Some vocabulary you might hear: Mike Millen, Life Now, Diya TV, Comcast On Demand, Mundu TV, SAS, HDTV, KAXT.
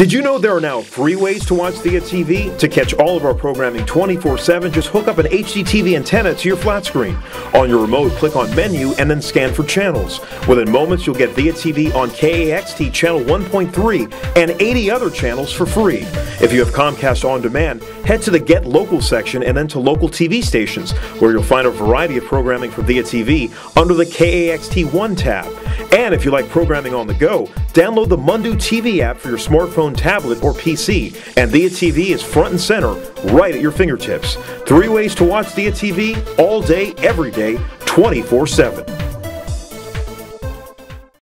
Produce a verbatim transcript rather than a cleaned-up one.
Did you know there are now three ways to watch Diya T V? To catch all of our programming twenty-four seven, just hook up an H D T V antenna to your flat screen. On your remote, click on Menu and then scan for channels. Within moments, you'll get Diya T V on K A X T channel one point three and eighty other channels for free. If you have Comcast On Demand, head to the Get Local section and then to Local T V Stations, where you'll find a variety of programming for Diya T V under the K A X T one tab. And if you like programming on the go, download the Mundu T V app for your smartphone, tablet, or P C, and Diya T V is front and center, right at your fingertips. Three ways to watch Diya T V all day, every day, twenty-four seven.